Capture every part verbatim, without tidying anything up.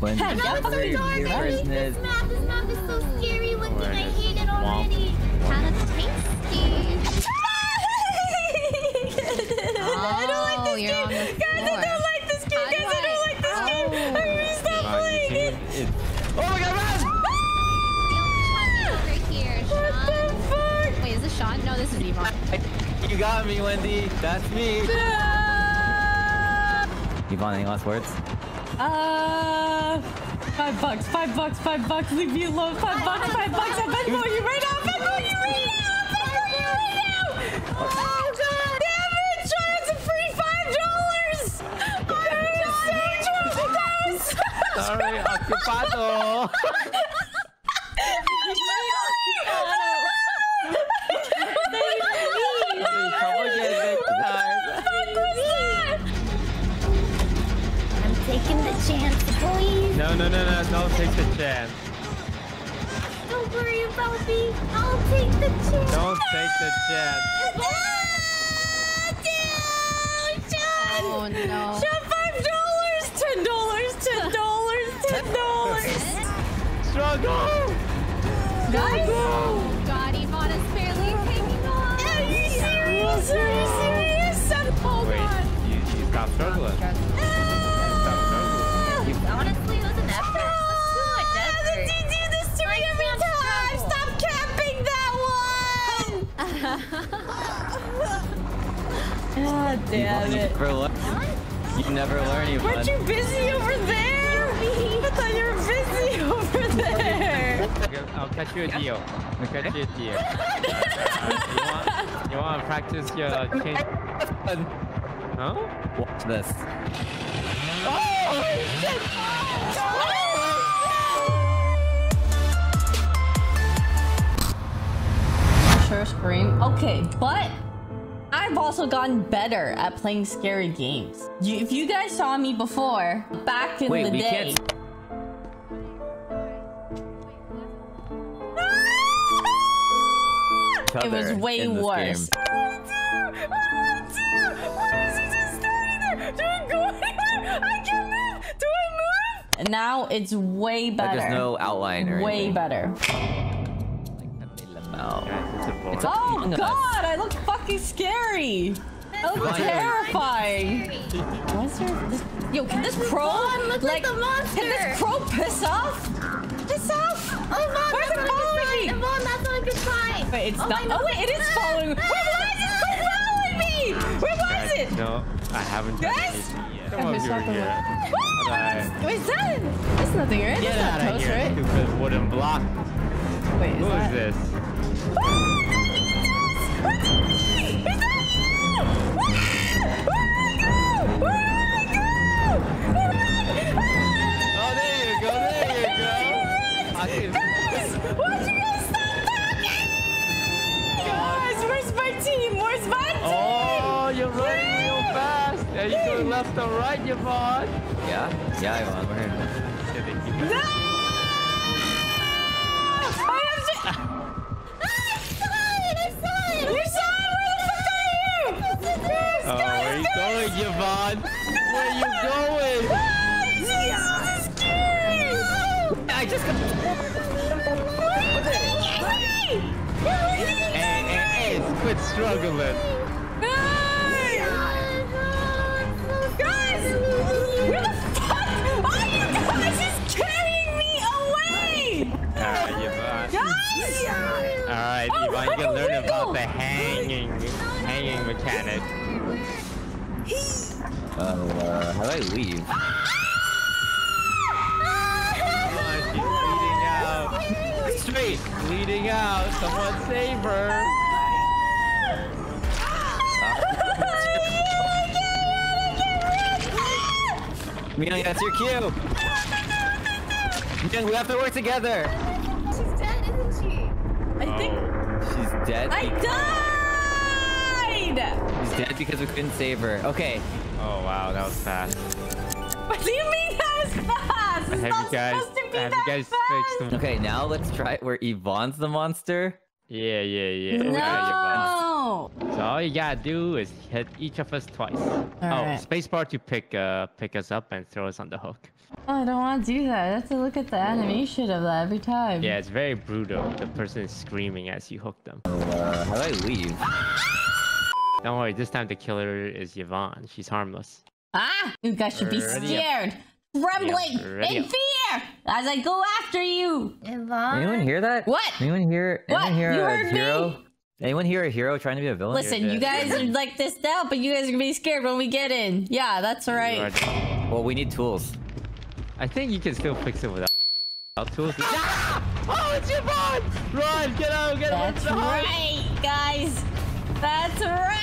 Wendy, no, it's so dark. Your I hate this map. This map is so scary. One thing I hate it already. Kind of tasty. I don't like this oh, game. Guys, I don't like this game. Guys, I don't like this oh. game. I'm gonna stop uh, playing it. it. Oh my god, Raz! Right here, what the fuck? Wait, is this Sean? No, this is Yvonne. You got me, Wendy. That's me. Yvonne, any last words? Uh, five bucks, five bucks, five bucks. Leave me alone. Five bucks, five bucks. I bet you right now. I bet you right now. I bet you right now. Oh god, damn it, Sean, it's a free five dollars. I'm so drunk with us. Sorry, ocupado. Taking the chance, boys. No, no, no, no, don't take the chance. Don't worry about me. I'll take the chance. Don't take the chance. Ah, damn, Sean. Oh, no. Sean, five dollars, ten dollars, ten dollars, ten dollars. Struggle. Guys. Oh, God, Yvonne is barely hanging on. Are you serious? Are you serious? Oh, wait, God. You, you stopped struggling. Honestly, it was an effort. Oh, how did you do this to me every time? Stop camping that one! God damn it. You never learn. You never learn, Yvonne. Weren't you busy over there? I thought you were busy over there. I'll catch you a deal. I'll catch you a deal. You want to practice your change? Huh? Watch this. Oh, shit! Oh, sure, scream. Okay, but I've also gotten better at playing scary games. You, if you guys saw me before, back in Wait, the we day. Can't... It was way worse. I can move! Do I move? Now it's way better. Like there's no outline or way anything. Way better. Oh, it's oh god! I look fucking scary! I look That's terrifying! Why is there this... Yo, can this crow... Like, like the monster. Can this crow piss off? Piss off? Oh, Mom, where's it following me? Mom, that's not a good sign. Wait, it's oh, not... Oh, wait, it is following me. Wait, why is this crow following me? Where was it? No, I haven't done anything. Come over here. Right. Wait, is that? That's nothing, right? Get that's not Toast, here, right? Stupid wooden block. Wait, is Who that? Is this? Oh, there you go, there you go. I can... Guys, why'd you guys stop talking? Guys, where's my team? Where's my team? Oh, you're running yeah. real fast. There you go, left and right, Yvonne. Yeah, yeah, Yvonne, we're here. No! I have to... I saw it, I saw it! You saw it? Where the fuck are you? Oh, where are you going, Yvonne? Where are you going? This is scary! I just got... What's it? Hey, hey, hey, quit struggling. Where the fuck are you guys? It's carrying me away! Alright, Yvonne. Guys! Alright, oh, Yvonne, you can learn wiggle. about the hanging, hanging mechanic. Oh, uh, how do I leave? Come on, she's bleeding out. Straight, bleeding out. Someone save her. Mia, that's your cue! No, no, no, no. We have to work together! She's dead, isn't she? I think... Oh, she's dead? I died! She's dead because we couldn't save her. Okay. Oh, wow, that was fast. What do you mean that was fast? It's not supposed to be that fast! Fixed them. Okay, now let's try where Yvonne's the monster. Yeah, yeah, yeah. No! So all you gotta do is hit each of us twice. All oh, right. Spacebar to pick uh, pick us up and throw us on the hook. Oh, I don't want to do that. I have to look at the animation of that every time. Yeah, it's very brutal. The person is screaming as you hook them. Uh, how do I leave? Don't worry, this time the killer is Yvonne. She's harmless. Ah! You guys should be scared! Trembling! In fear! As I go after you! Yvonne? Anyone hear that? What? Anyone hear, anyone hear you a hero? Me? Anyone hear a hero trying to be a villain? Listen, you guys are like this now, but you guys are gonna be scared when we get in. Yeah, that's right. Well, we need tools. I think you can still fix it without tools. Ah! Oh, it's Yvonne! Run! Get out! Get out! That's right, guys! That's right!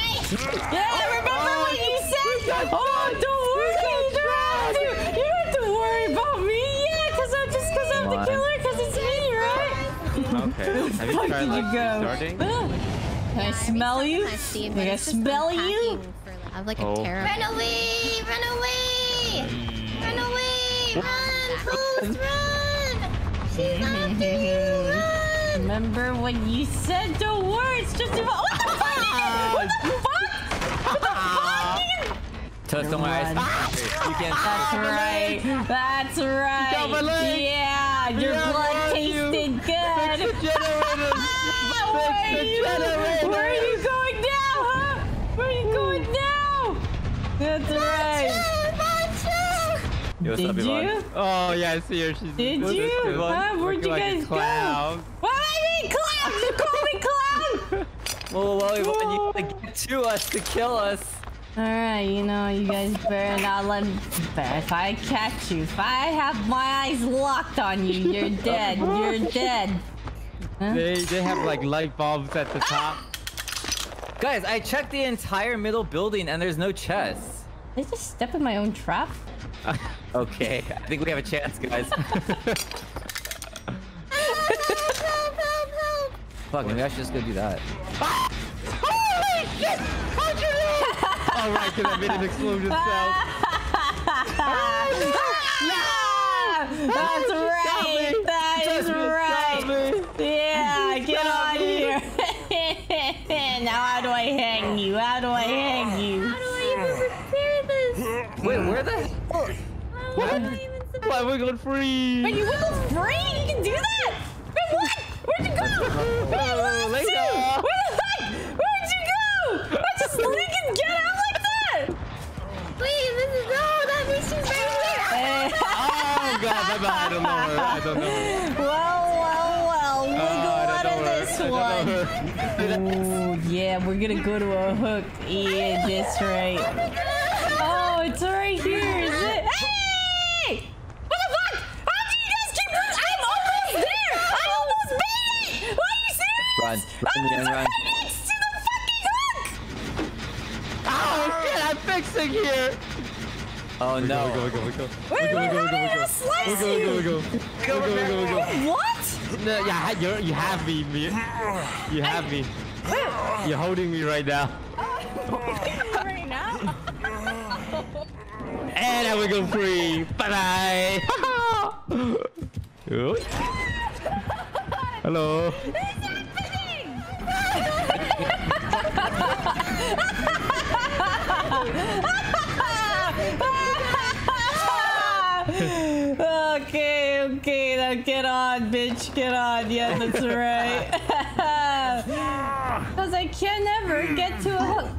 Yeah, I remember what you said! Oh, don't worry! You don't have to, you don't have to worry about me! Yeah, because I'm just because I'm the killer, because it's me, right? Okay. Have you tried like restarting? Can I smell you? Can I smell you? I have like a terrible. Run away! Run away! Run away! Run! Please run! She's after you! Run! Remember what you said? Don't worry! It's just about. What the fuck? What the fuck? What the fuck? Toast on my eyes. You can't. That's right. That's right. Yeah, your blood tasted good. Where are you going now, huh? Where are you going now? That's right. Did you? Oh yeah, I see her. She's. Did you? Huh? Where'd you guys go? Why are you clowns? You call me clown? Well, well, you need to get to us to kill us. Alright, you know, you guys better not let me... If I catch you, if I have my eyes locked on you, you're dead. You're dead. Huh? They, they have, like, light bulbs at the top. Ah! Guys, I checked the entire middle building and there's no chests. Did I just step in my own trap? Uh, okay, I think we have a chance, guys. Fuck, maybe I should just go do that. Ah! Holy shit! How'd you know? All right, because I made an explosion sound. No! That's right! That is right! Yeah, get on here! Now how do I hang you? How do I hang you? How do I even repair this? Wait, where the hell? How do I even... Why wiggled free? Wait, you wiggled free? You can do that? Wait, what? Where'd you go? Oh, oh, where the fuck? Where'd you go? I just leaking get out like that. Wait, this is no, that means she's right here. Hey. Oh god, my bad. I don't know her. I don't know her. Well, well, well. We'll uh, go out of this one. Oh yeah, we're gonna go to a hook. Yeah, that's right. Oh, it's right here, is it? Hey! What the fuck? How do you guys keep this? I'm almost there! I almost beat it! Are you serious? Run, run, oh, it's run. Right next to the fucking hook! Oh shit, I'm fixing here! Oh no. We go, we go, we go. Wait, wait, how did I slice you? We go, we go, we go. We go, we go, we go. What? No, yeah, you're, you have me, Mia. You have I... me. Wait. You're holding me right now. Right now? And I will go free. Bye bye. Hello. What's happening? Okay, okay, now get on, bitch, get on. Yeah, that's right. Because I can never get to a hook.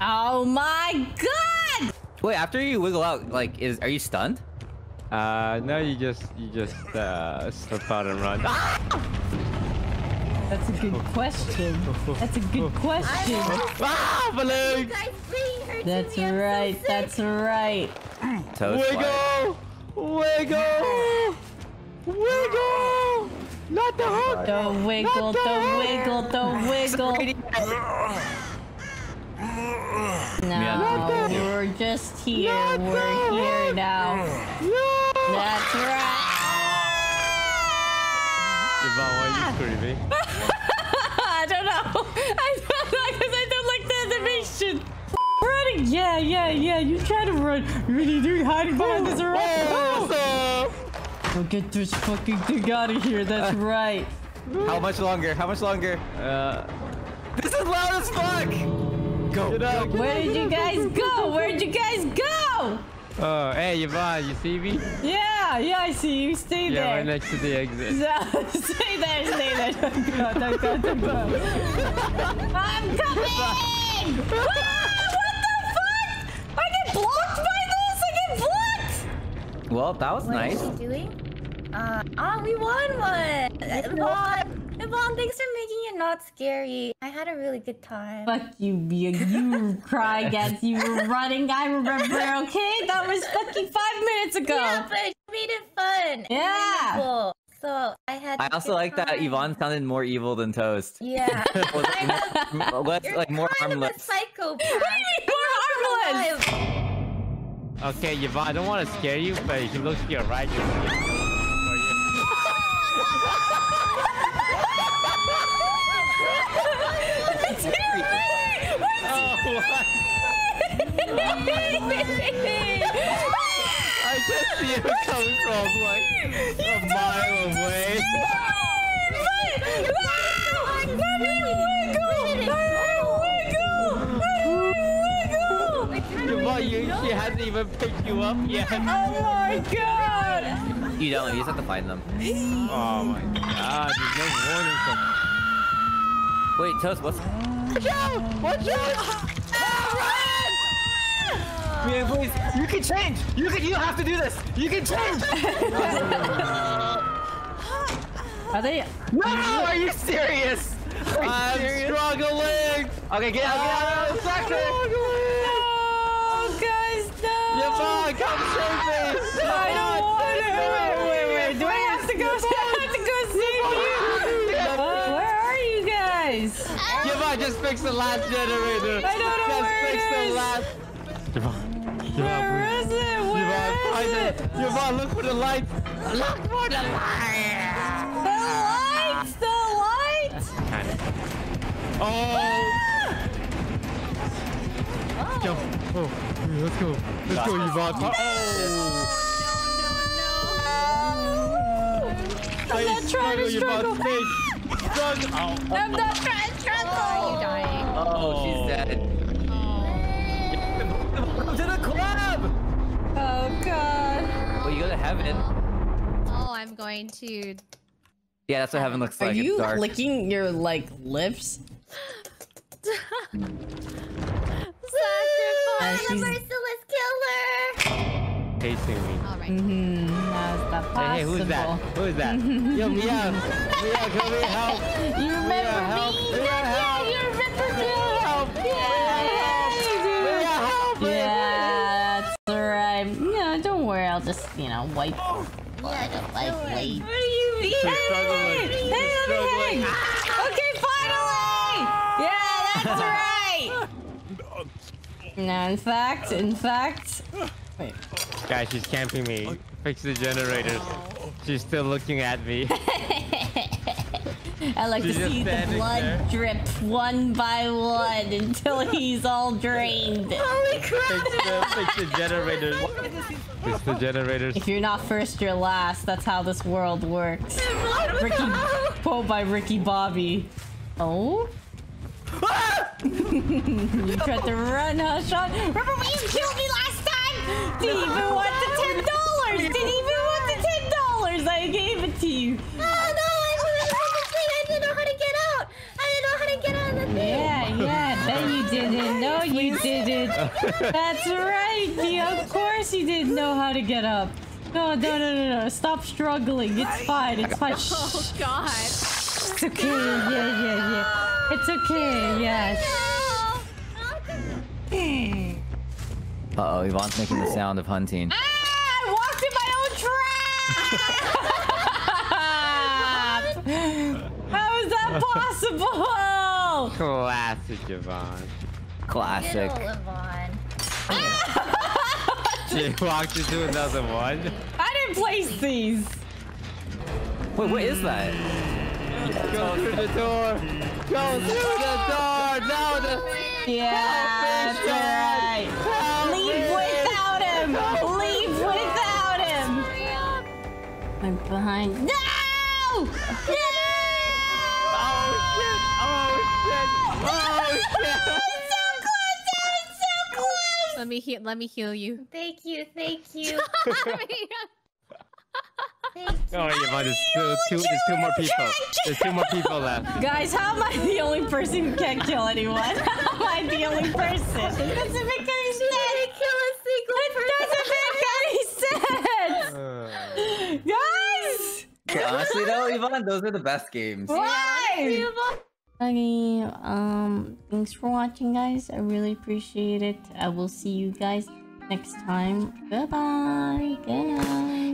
Oh my god! Wait, after you wiggle out, like, is are you stunned? Uh, no, you just, you just, uh, slip out and run. That's a good question. That's a good question. Ah, balloon! That's right, so that's right. Toast wiggle! Wiggle! Wiggle! Not the hook! Don't wiggle, don't wiggle, don't wiggle. No, we're just here. Not we're here hook. Now. No. That's right. Yvonne, why are you screaming? I don't know. I don't know because I don't like the animation. Running. Yeah, yeah, yeah. You try to run. You really do hide behind this rock. Oh. We'll get this fucking thing out of here. That's uh, right. How much longer? How much longer? Uh, this is loud as fuck. Go. Get up, get Where up, did up, you guys go? Where did you guys go? Oh, hey, Yvonne, you see me? Yeah, yeah, I see you. Stay yeah, there. Yeah, right next to the exit. Stay there, stay there. Don't go, don't go, don't go. I'm coming! Wow, what the fuck? I get blocked by this? I get blocked? Well, that was what nice. What are you doing? Uh, oh, we won one! Yvonne, Yvonne, thanks for making it not scary. I had a really good time. Fuck you, Mia. You cry, guess you were running. I remember, okay? That was fucking five minutes ago. Yeah, but it made it fun. Yeah. And cool. So I had. I also like time. That Yvonne sounded more evil than Toast. Yeah. more, less, You're like more kind harmless. Of a psychopath. What do you mean more harmless? Okay, Yvonne, I don't want to scare you, but if you look to your right, you're scared. It's your right! Oh, what? I just see it coming from like a mile away. Wow! Let me wiggle! Let me wiggle! Let me wiggle! She hasn't even picked you up yet. Oh my god! You don't, you just have to find them. Oh my god, there's no warning from. Wait, Toast, what's... Watch out! Watch out! Ah, run! Man, please, you can change! You can, you have to do this! You can change! Are they... No! Are you serious? Are you I'm serious? struggling! Okay, get out, get out! I'm struggling! No! Guys, no! Yvonne, come save me! I don't want to! Wait, wait, wait, do I have to go? I have to go save you! Where are you guys? Yvonne, just fix the last generator! I don't know just where fix it is. The last... Yvonne, Yvonne, where is it? Where Yvonne, is it? Yvonne, Yvonne, look for the light! Look for the light! The lights! The lights! Kind of... Oh! Let's go. Oh, let's go. Let's go, Yvonne. No! Oh. No, no, no, no. I'm not trying to struggle. I'm not trying to struggle. Oh, you're dying. Oh, she's dead. Oh. To the club! Oh, God. Well, you go to heaven. Oh, I'm going to... Yeah, that's what heaven looks like. Are you licking your, like, lips? Sacrifice the merciless killer! Tasting me. Alright. Mm-hmm. That's the possible. Hey, hey, who's that? Who's that? Yo, Mia! Mia, come here, help! You remember help. me! Mia, help! You remember me! Help! Mia, help! Yeah, that's right. No, don't worry, I'll just, you know, wipe. Oh. Yeah, I don't like no weight. What do you mean? Hey, hey, let me hang! Okay, finally! Yeah, that's right! No, in fact, in fact. Wait. Guys, she's camping me. Fix the generators. She's still looking at me. I like she's to see the blood there. drip one by one until he's all drained. Holy crap! Fix the, fix the generators. Fix the generators. If you're not first, you're last. That's how this world works. Ricky, quote by Ricky Bobby. Oh. You tried to run, huh, Sean? Remember when you killed me last time? Didn't even want the ten dollars! Didn't even want the ten dollars! I gave it to you! Oh no, I was honestly I didn't know how to get out! I didn't know how to get out of the thing! Yeah, yeah, bet you didn't. No, you didn't. That's right, Mia. Of course you didn't know how to get up. No, no, no, no, no. Stop struggling. It's fine. It's fine. Oh god. It's okay, yeah, yeah, yeah. It's okay, yes. Uh-oh, Yvonne's making the sound of hunting. Ah, I walked in my own trap! How is that possible? Classic Yvonne. Classic. Little Yvonne. She walked into another one. I didn't place these. Wait, what is that? Go through the door. Go through the door! Now the... Yeah, that's right. Leave without him! Leave without him! I'm behind... No! No! Oh shit! Oh shit! Oh shit! That was so close! That was so close! Let me heal. Let me heal you. Thank you. Thank you. Thank you. Oh, Yvonne, there's two, two, there's two more people. There's two more people left. Guys, how am I the only person who can't kill anyone? How am I the only person? It doesn't make any sense. Kill a single it person. Doesn't make any sense. Uh, Guys. Okay, honestly, though, Yvonne, those are the best games. Why? Okay, um, thanks for watching, guys. I really appreciate it. I will see you guys next time. Goodbye. Good night.